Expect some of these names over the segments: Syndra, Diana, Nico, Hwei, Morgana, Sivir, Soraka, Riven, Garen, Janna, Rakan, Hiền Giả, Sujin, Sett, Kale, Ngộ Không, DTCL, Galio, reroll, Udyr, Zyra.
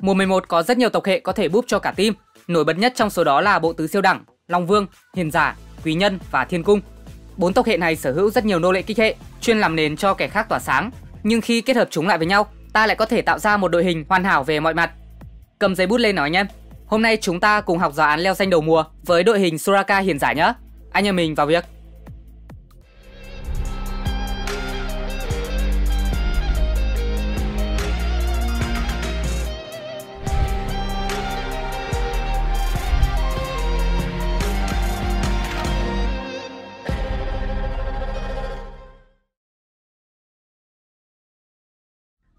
Mùa 11 có rất nhiều tộc hệ có thể búp cho cả team, nổi bật nhất trong số đó là bộ tứ siêu đẳng, Long Vương, Hiền Giả, Quý Nhân và Thiên Cung. 4 tộc hệ này sở hữu rất nhiều nô lệ kích hệ, chuyên làm nền cho kẻ khác tỏa sáng, nhưng khi kết hợp chúng lại với nhau, ta lại có thể tạo ra một đội hình hoàn hảo về mọi mặt. Cầm giấy bút lên nói nhé. Hôm nay chúng ta cùng học giáo án leo xanh đầu mùa với đội hình Soraka Hiền Giả nhé. Anh em mình vào việc.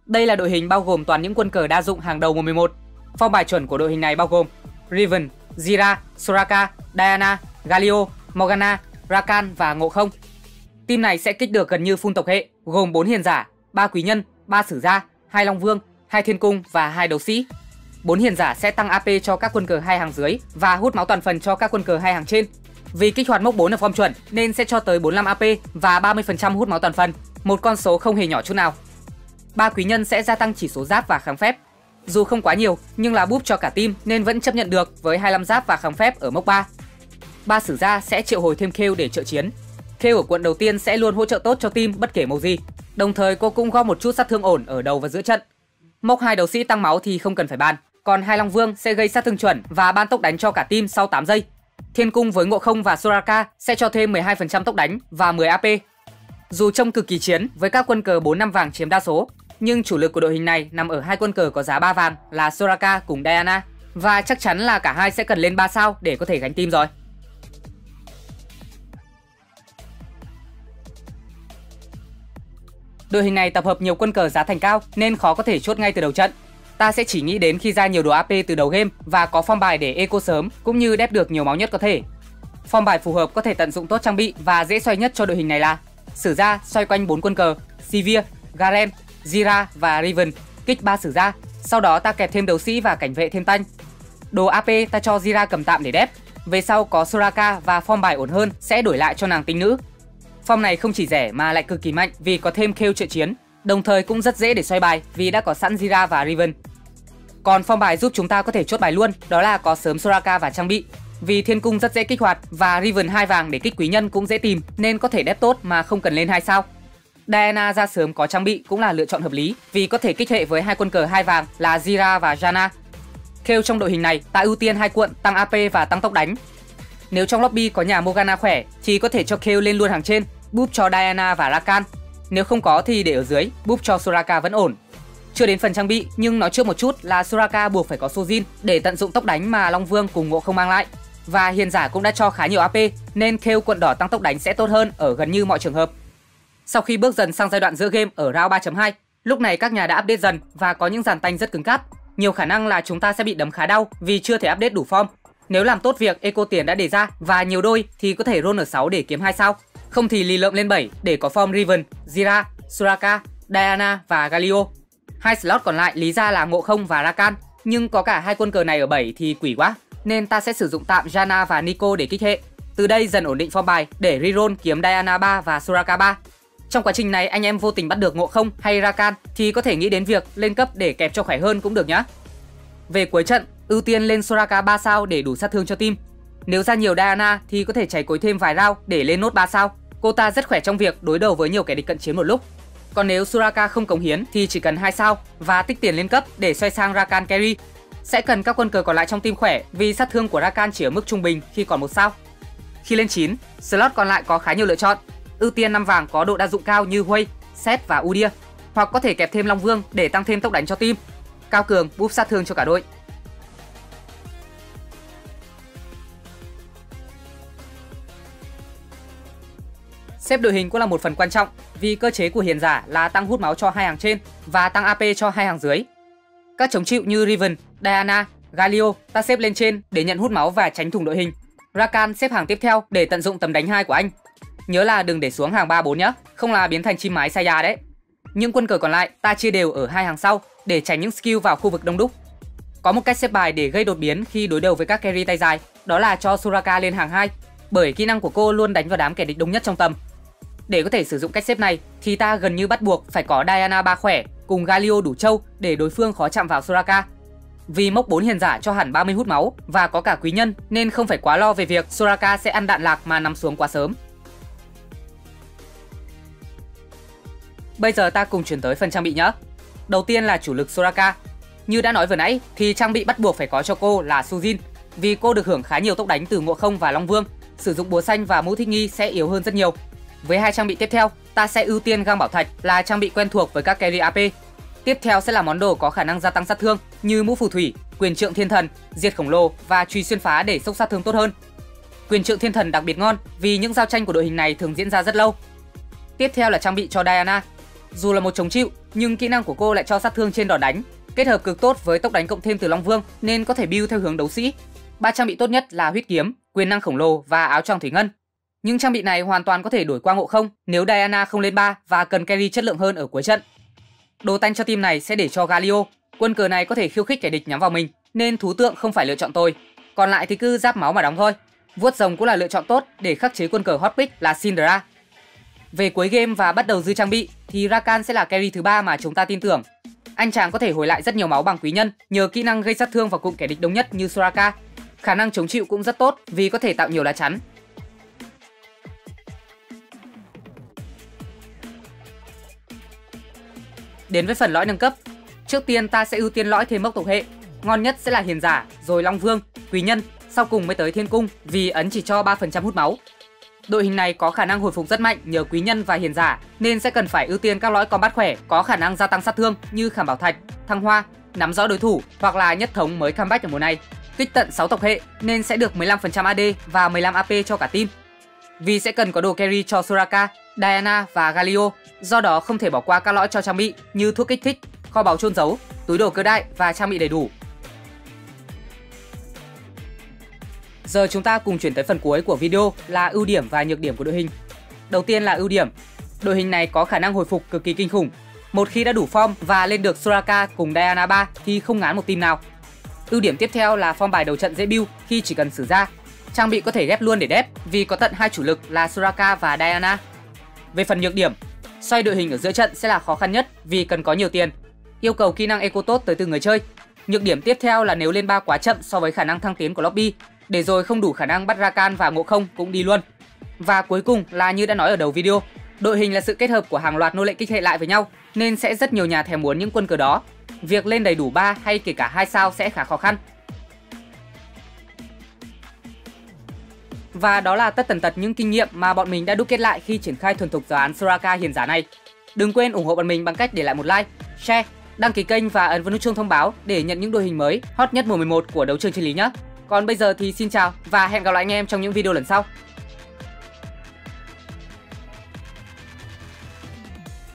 Đây là đội hình bao gồm toàn những quân cờ đa dụng hàng đầu mùa 11. Phong bài chuẩn của đội hình này bao gồm Riven, Zyra, Soraka, Diana, Galio, Morgana, Rakan và Ngộ Không. Team này sẽ kích được gần như full tộc hệ, gồm 4 hiền giả, 3 quý nhân, 3 sử gia, 2 long vương, 2 thiên cung và 2 đấu sĩ. 4 hiền giả sẽ tăng AP cho các quân cờ hai hàng dưới và hút máu toàn phần cho các quân cờ hai hàng trên. Vì kích hoạt mốc 4 ở form chuẩn nên sẽ cho tới 45 AP và 30% hút máu toàn phần, một con số không hề nhỏ chút nào. 3 quý nhân sẽ gia tăng chỉ số giáp và kháng phép. Dù không quá nhiều nhưng là búp cho cả team nên vẫn chấp nhận được với 25 giáp và kháng phép ở mốc 3. 3 sử gia sẽ triệu hồi thêm Kale để trợ chiến. Kale ở quận đầu tiên sẽ luôn hỗ trợ tốt cho team bất kể màu gì. Đồng thời cô cũng góp một chút sát thương ổn ở đầu và giữa trận. Mốc 2 đấu sĩ tăng máu thì không cần phải bàn. Còn 2 Long Vương sẽ gây sát thương chuẩn và ban tốc đánh cho cả team sau 8 giây. Thiên Cung với Ngộ Không và Soraka sẽ cho thêm 12% tốc đánh và 10 AP. Dù trông cực kỳ chiến với các quân cờ 4-5 vàng chiếm đa số, nhưng chủ lực của đội hình này nằm ở hai quân cờ có giá 3 vàng là Soraka cùng Diana, và chắc chắn là cả hai sẽ cần lên 3 sao để có thể gánh team rồi. Đội hình này tập hợp nhiều quân cờ giá thành cao nên khó có thể chốt ngay từ đầu trận. Ta sẽ chỉ nghĩ đến khi ra nhiều đồ AP từ đầu game và có phong bài để eco sớm cũng như đép được nhiều máu nhất có thể. Phong bài phù hợp có thể tận dụng tốt trang bị và dễ xoay nhất cho đội hình này là sử gia xoay quanh 4 quân cờ Sivir, Garen, Zyra và Riven, kích 3 sử gia, sau đó ta kẹp thêm đấu sĩ và cảnh vệ thêm tanh. Đồ AP ta cho Zyra cầm tạm để đép, về sau có Soraka và form bài ổn hơn sẽ đổi lại cho nàng tinh nữ. Form này không chỉ rẻ mà lại cực kỳ mạnh vì có thêm Kale trợ chiến, đồng thời cũng rất dễ để xoay bài vì đã có sẵn Zyra và Riven. Còn form bài giúp chúng ta có thể chốt bài luôn, đó là có sớm Soraka và trang bị. Vì Thiên Cung rất dễ kích hoạt và Riven 2 vàng để kích quý nhân cũng dễ tìm nên có thể đép tốt mà không cần lên 2 sao. Diana ra sớm có trang bị cũng là lựa chọn hợp lý vì có thể kích hệ với hai quân cờ 2 vàng là Zyra và Janna. Kale trong đội hình này ta ưu tiên hai cuộn tăng AP và tăng tốc đánh. Nếu trong lobby có nhà Morgana khỏe thì có thể cho Kale lên luôn hàng trên, búp cho Diana và Rakan. Nếu không có thì để ở dưới, búp cho Soraka vẫn ổn. Chưa đến phần trang bị nhưng nói trước một chút là Soraka buộc phải có Sujin để tận dụng tốc đánh mà Long Vương cùng Ngộ Không mang lại. Và hiền giả cũng đã cho khá nhiều AP nên Kale quận đỏ tăng tốc đánh sẽ tốt hơn ở gần như mọi trường hợp. Sau khi bước dần sang giai đoạn giữa game ở round 3.2, lúc này các nhà đã update dần và có những dàn tanh rất cứng cáp. Nhiều khả năng là chúng ta sẽ bị đấm khá đau vì chưa thể update đủ form. Nếu làm tốt việc eco tiền đã đề ra và nhiều đôi thì có thể roll ở 6 để kiếm 2 sao. Không thì lì lợm lên 7 để có form Riven, Zyra, Soraka, Diana và Galio. 2 slot còn lại lý ra là Ngộ Không và Rakan, nhưng có cả hai quân cờ này ở 7 thì quỷ quá. Nên ta sẽ sử dụng tạm Janna và Nico để kích hệ. Từ đây dần ổn định form bài để reroll kiếm Diana 3 và Soraka 3. Trong quá trình này anh em vô tình bắt được Ngộ Không hay Rakan thì có thể nghĩ đến việc lên cấp để kẹp cho khỏe hơn cũng được nhá. Về cuối trận, ưu tiên lên Soraka 3 sao để đủ sát thương cho team. Nếu ra nhiều Diana thì có thể cháy cối thêm vài round để lên nốt 3 sao. Cô ta rất khỏe trong việc đối đầu với nhiều kẻ địch cận chiến một lúc. Còn nếu Soraka không cống hiến thì chỉ cần 2 sao và tích tiền lên cấp để xoay sang Rakan carry. Sẽ cần các quân cờ còn lại trong team khỏe vì sát thương của Rakan chỉ ở mức trung bình khi còn 1 sao. Khi lên 9, slot còn lại có khá nhiều lựa chọn. Ưu tiên 5 vàng có độ đa dụng cao như Hwei, Sett và Udyr, hoặc có thể kẹp thêm Long Vương để tăng thêm tốc đánh cho team. Cao cường buff sát thương cho cả đội. Xếp đội hình cũng là một phần quan trọng vì cơ chế của hiền giả là tăng hút máu cho hai hàng trên và tăng AP cho hai hàng dưới. Các chống chịu như Riven, Diana, Galio ta xếp lên trên để nhận hút máu và tránh thủng đội hình. Rakan xếp hàng tiếp theo để tận dụng tầm đánh 2 của anh. Nhớ là đừng để xuống hàng 3-4 nhé, không là biến thành chim mái Saya đấy. Những quân cờ còn lại ta chia đều ở hai hàng sau để tránh những skill vào khu vực đông đúc. Có một cách xếp bài để gây đột biến khi đối đầu với các carry tay dài, đó là cho Soraka lên hàng 2 bởi kỹ năng của cô luôn đánh vào đám kẻ địch đông nhất trong tầm. Để có thể sử dụng cách xếp này thì ta gần như bắt buộc phải có Diana 3 khỏe cùng Galio đủ trâu để đối phương khó chạm vào Soraka. vì mốc 4 hiền giả cho hẳn 30 hút máu và có cả quý nhân nên không phải quá lo về việc Soraka sẽ ăn đạn lạc mà nằm xuống quá sớm. Bây giờ ta cùng chuyển tới phần trang bị nhé. Đầu tiên là chủ lực Soraka. Như đã nói vừa nãy thì trang bị bắt buộc phải có cho cô là Sujin, vì cô được hưởng khá nhiều tốc đánh từ Ngộ Không và Long Vương, sử dụng búa xanh và mũ thích nghi sẽ yếu hơn rất nhiều. Với hai trang bị tiếp theo, ta sẽ ưu tiên găng bảo thạch là trang bị quen thuộc với các carry AP. Tiếp theo sẽ là món đồ có khả năng gia tăng sát thương như mũ phù thủy, quyền trượng thiên thần, diệt khổng lồ và truy xuyên phá để sốc sát thương tốt hơn. Quyền trượng thiên thần đặc biệt ngon vì những giao tranh của đội hình này thường diễn ra rất lâu. Tiếp theo là trang bị cho Diana. Dù là một chống chịu nhưng kỹ năng của cô lại cho sát thương trên đòn đánh, kết hợp cực tốt với tốc đánh cộng thêm từ Long Vương nên có thể build theo hướng đấu sĩ. Ba trang bị tốt nhất là huyết kiếm, quyền năng khổng lồ và áo choàng thủy ngân. Những trang bị này hoàn toàn có thể đổi qua Ngộ Không nếu Diana không lên 3 và cần carry chất lượng hơn ở cuối trận. Đồ tanh cho team này sẽ để cho Galio. Quân cờ này có thể khiêu khích kẻ địch nhắm vào mình nên thú tượng không phải lựa chọn tôi. Còn lại thì cứ giáp máu mà đóng thôi. Vuốt rồng cũng là lựa chọn tốt để khắc chế quân cờ hot pick là Syndra. Về cuối game và bắt đầu dư trang bị thì Rakan sẽ là carry thứ 3 mà chúng ta tin tưởng. Anh chàng có thể hồi lại rất nhiều máu bằng quý nhân nhờ kỹ năng gây sát thương vào cụm kẻ địch đông nhất như Soraka. Khả năng chống chịu cũng rất tốt vì có thể tạo nhiều lá chắn. Đến với phần lõi nâng cấp, trước tiên ta sẽ ưu tiên lõi thêm mốc tộc hệ. Ngon nhất sẽ là hiền giả, rồi Long Vương, quý nhân, sau cùng mới tới thiên cung vì ấn chỉ cho 3% hút máu. Đội hình này có khả năng hồi phục rất mạnh nhờ quý nhân và hiền giả nên sẽ cần phải ưu tiên các lõi combat khỏe có khả năng gia tăng sát thương như khảm bảo thạch, thăng hoa, nắm rõ đối thủ hoặc là nhất thống mới comeback ở mùa này. Kích tận 6 tộc hệ nên sẽ được 15% AD và 15 AP cho cả team. Vì sẽ cần có đồ carry cho Soraka, Diana và Galio, do đó không thể bỏ qua các lõi cho trang bị như thuốc kích thích, kho báu chôn giấu, túi đồ cơ đại và trang bị đầy đủ. Giờ chúng ta cùng chuyển tới phần cuối của video là ưu điểm và nhược điểm của đội hình. Đầu tiên là ưu điểm. Đội hình này có khả năng hồi phục cực kỳ kinh khủng. Một khi đã đủ form và lên được Soraka cùng Diana 3 thì không ngán một team nào. Ưu điểm tiếp theo là form bài đầu trận dễ build khi chỉ cần sử ra. Trang bị có thể ghép luôn để đép vì có tận hai chủ lực là Soraka và Diana. Về phần nhược điểm, xoay đội hình ở giữa trận sẽ là khó khăn nhất vì cần có nhiều tiền. Yêu cầu kỹ năng eco tốt tới từ người chơi. Nhược điểm tiếp theo là nếu lên 3 quá chậm so với khả năng thăng tiến của lobby, để rồi không đủ khả năng bắt Rakan và Ngộ Không cũng đi luôn. Và cuối cùng là như đã nói ở đầu video, đội hình là sự kết hợp của hàng loạt nô lệ kích hệ lại với nhau nên sẽ rất nhiều nhà thèm muốn những quân cờ đó. Việc lên đầy đủ 3 hay kể cả 2 sao sẽ khá khó khăn. Và đó là tất tần tật những kinh nghiệm mà bọn mình đã đúc kết lại khi triển khai thuần thục giáo án Soraka hiền giả này. Đừng quên ủng hộ bọn mình bằng cách để lại một like, share, đăng ký kênh và ấn vào nút chuông thông báo để nhận những đội hình mới hot nhất mùa 11 của Đấu Trường Chân Lý nhé. Còn bây giờ thì xin chào và hẹn gặp lại anh em trong những video lần sau.